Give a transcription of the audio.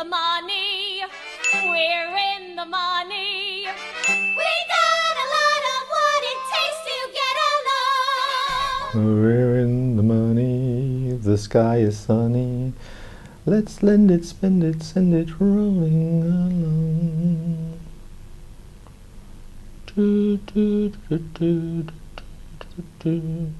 the money. We're in the money. We got a lot of what it takes to get along. We're in the money. The sky is sunny. Let's lend it, spend it, send it rolling along. Do, do, do, do, do, do, do, do.